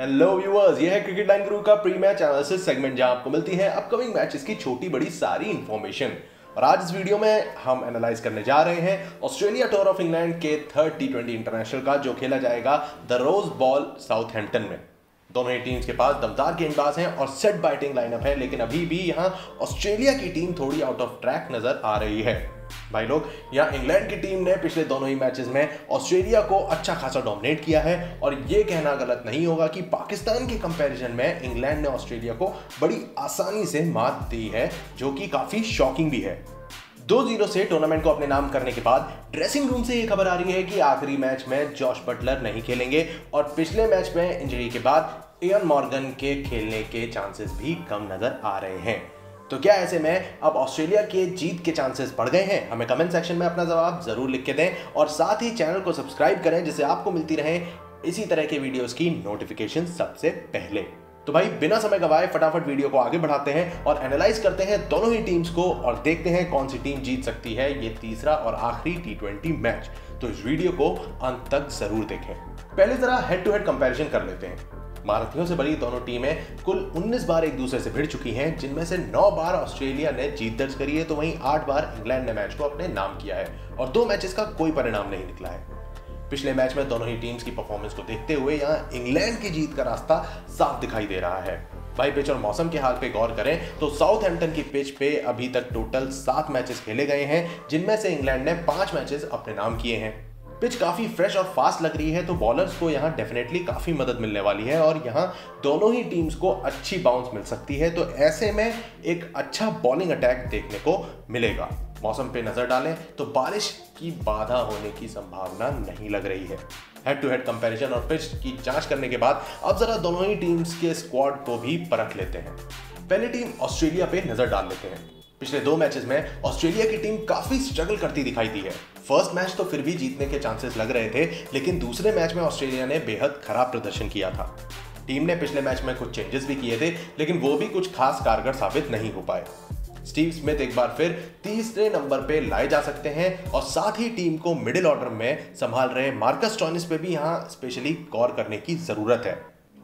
Hello viewers, यह है cricket line गुरु का प्री मैच एनालिसिस सेगमेंट जहां आपको मिलती है अपकमिंग मैचेस की छोटी बड़ी सारी इन्फॉर्मेशन। और आज इस वीडियो में हम एनालाइज करने जा रहे हैं ऑस्ट्रेलिया टूर ऑफ इंग्लैंड के थर्ड T20 इंटरनेशनल का, जो खेला जाएगा द रोज बॉल साउथहैम्पटन में। दोनों ही टीम्स के पास दमदार गेंदबाज हैं और सेट बैटिंग लाइनअप है, लेकिन अभी भी यहाँ ऑस्ट्रेलिया की टीम थोड़ी आउट ऑफ ट्रैक नजर आ रही है। भाई लोग, यहाँ इंग्लैंड की टीम ने पिछले दोनों ही मैचेस में ऑस्ट्रेलिया को अच्छा खासा डोमिनेट किया है और ये कहना गलत नहीं होगा कि पाकिस्तान के कंपैरिजन में इंग्लैंड ने ऑस्ट्रेलिया को बड़ी आसानी से मात दी है, जो कि काफ़ी शॉकिंग भी है। 2-0 से टूर्नामेंट को अपने नाम करने के बाद ड्रेसिंग रूम से ये खबर आ रही है कि आखिरी मैच में जॉश बटलर नहीं खेलेंगे और पिछले मैच में इंजरी के बाद एयन मॉर्गन के खेलने के चांसेस भी कम नज़र आ रहे हैं। तो क्या ऐसे में अब ऑस्ट्रेलिया के जीत के चांसेस बढ़ गए हैं? हमें कमेंट सेक्शन में अपना जवाब ज़रूर लिख के दें और साथ ही चैनल को सब्सक्राइब करें, जिससे आपको मिलती रहे इसी तरह के वीडियोस की नोटिफिकेशन सबसे पहले। तो भाई, बिना समय गवाए फटाफट वीडियो को आगे बढ़ाते हैं और एनालाइज करते हैं दोनों ही टीम्स को और देखते हैं कौन सी टीम जीत सकती है ये तीसरा और आखिरी T20 मैच। तो इस वीडियो को अंत तक ज़रूर देखें। पहले ज़रा हेड टू हेड कंपेरिजन कर लेते हैं। भारतीयों से बड़ी दोनों टीमें कुल 19 बार एक दूसरे से भिड़ चुकी हैं, जिनमें से 9 बार ऑस्ट्रेलिया ने जीत दर्ज करी है, तो वहीं 8 बार इंग्लैंड ने मैच को अपने नाम किया है और 2 मैचेस का कोई परिणाम नहीं निकला है। पिछले मैच में दोनों ही टीम्स की परफॉर्मेंस को देखते हुए यहाँ इंग्लैंड की जीत का रास्ता साफ दिखाई दे रहा है। भाई, पिच और मौसम के हाल पे गौर करें तो साउथहैम्पटन की पिच पे अभी तक टोटल 7 मैचेस खेले गए हैं, जिनमें से इंग्लैंड ने 5 मैचेस अपने नाम किए हैं। पिच काफ़ी फ्रेश और फास्ट लग रही है, तो बॉलर्स को यहाँ डेफिनेटली काफ़ी मदद मिलने वाली है और यहाँ दोनों ही टीम्स को अच्छी बाउंस मिल सकती है, तो ऐसे में एक अच्छा बॉलिंग अटैक देखने को मिलेगा। मौसम पे नज़र डालें तो बारिश की बाधा होने की संभावना नहीं लग रही है। हेड टू हेड कंपैरिजन और पिच की जांच करने के बाद अब ज़रा दोनों ही टीम्स के स्क्वाड को भी परख लेते हैं। पहले टीम ऑस्ट्रेलिया पे नज़र डाल लेते हैं। पिछले 2 मैचेस में ऑस्ट्रेलिया की टीम काफ़ी स्ट्रगल करती दिखाई दी है। फर्स्ट मैच तो फिर भी जीतने के चांसेस लग रहे थे, लेकिन दूसरे मैच में ऑस्ट्रेलिया ने बेहद खराब प्रदर्शन किया था। टीम ने पिछले मैच में कुछ चेंजेस भी किए थे, लेकिन वो भी कुछ खास कारगर साबित नहीं हो पाए। स्टीव स्मिथ एक बार फिर तीसरे नंबर पे लाए जा सकते हैं और साथ ही टीम को मिडिल ऑर्डर में संभाल रहे मार्कस स्टॉइनिस पे भी यहाँ स्पेशली गौर करने की ज़रूरत है।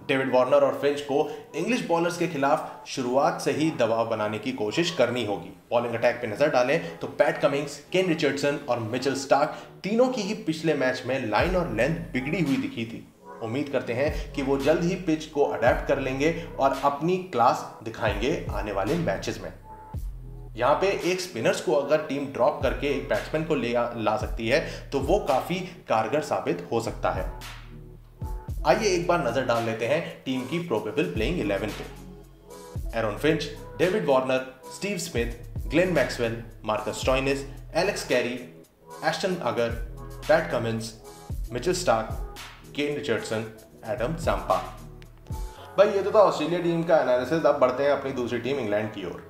डेविड वार्नर और फिंच को इंग्लिश बॉलर्स के खिलाफ शुरुआत से ही दबाव बनाने की कोशिश करनी होगी। बॉलिंग अटैक पे नज़र डालें तो पैट कमिंग्स, केन रिचर्डसन और मिचेल स्टार्क तीनों की ही पिछले मैच में लाइन और लेंथ बिगड़ी हुई दिखी थी। उम्मीद करते हैं कि वो जल्द ही पिच को अडेप्ट कर लेंगे और अपनी क्लास दिखाएंगे आने वाले मैचेस में। यहाँ पे एक स्पिनर्स को अगर टीम ड्रॉप करके एक बैट्समैन को ले ला सकती है तो वो काफ़ी कारगर साबित हो सकता है। आइए एक बार नजर डाल लेते हैं टीम की प्रोबेबल प्लेइंग 11 पे। Aaron Finch, David Warner, Steve Smith, Glenn Maxwell, Marcus Stoinis, Alex Carey, Ashton Agar, Pat Cummins, Mitchell Starc, Kane Richardson, Adam Zampa. भाई, ये तो था ऑस्ट्रेलिया टीम का एनालिसिस। अब बढ़ते हैं अपनी दूसरी टीम इंग्लैंड की ओर।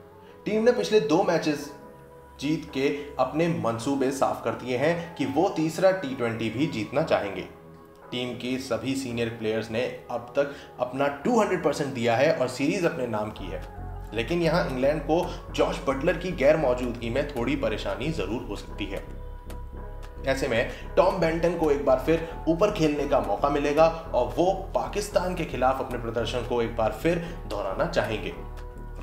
टीम ने पिछले 2 मैचेस जीत के अपने मंसूबे साफ कर दिए हैं कि वो तीसरा T20 भी जीतना चाहेंगे। टीम के सभी सीनियर प्लेयर्स ने अब तक अपना 200% दिया है और सीरीज अपने नाम की है, लेकिन यहाँ इंग्लैंड को जॉश बटलर की गैर मौजूदगी में थोड़ी परेशानी जरूर हो सकती है। ऐसे में टॉम बैंटन को एक बार फिर ऊपर खेलने का मौका मिलेगा और वो पाकिस्तान के खिलाफ अपने प्रदर्शन को एक बार फिर दोहराना चाहेंगे।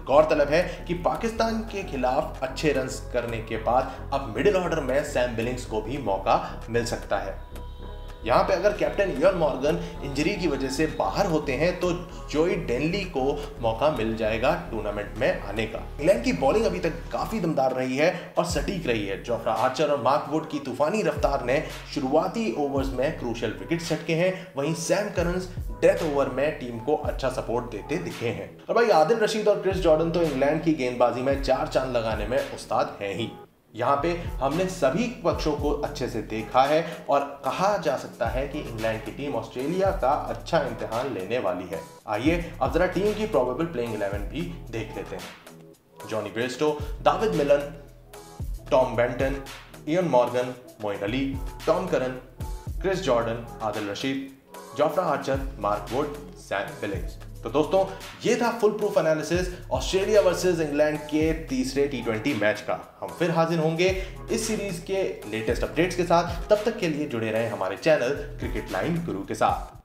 गौरतलब है कि पाकिस्तान के खिलाफ अच्छे रन करने के बाद अब मिडिल ऑर्डर में सैम बिलिंग्स को भी मौका मिल सकता है। यहाँ पे अगर कैप्टन एयन मॉर्गन इंजरी की वजह से बाहर होते हैं तो जोई डेनली को मौका मिल जाएगा टूर्नामेंट में आने का। इंग्लैंड की बॉलिंग अभी तक काफ़ी दमदार रही है और सटीक रही है। जोफ्रा आर्चर और मार्क वुड की तूफानी रफ्तार ने शुरुआती ओवर्स में क्रूशियल विकेट छटके हैं, वहीं सैम करन्स डेथ ओवर में टीम को अच्छा सपोर्ट देते दिखे हैं। और भाई, आदिल रशीद और क्रिस जॉर्डन तो इंग्लैंड की गेंदबाजी में 4 चांद लगाने में उस्ताद हैं ही। यहाँ पे हमने सभी पक्षों को अच्छे से देखा है और कहा जा सकता है कि इंग्लैंड की टीम ऑस्ट्रेलिया का अच्छा इम्तिहान लेने वाली है। आइए अब जरा टीम की प्रोबेबल प्लेइंग 11 भी देख लेते हैं। Jonny Bairstow, David Malan, Tom Banton, Eoin Morgan, Moeen Ali, Tom Curran, Chris Jordan, Adil Rashid, Jofra Archer, Mark Wood, Sam Billings. तो दोस्तों, ये था full proof analysis Australia versus England के तीसरे T20 मैच का। हम फिर हाजिर होंगे इस सीरीज के लेटेस्ट अपडेट्स के साथ। तब तक के लिए जुड़े रहें हमारे चैनल क्रिकेट लाइन गुरु के साथ।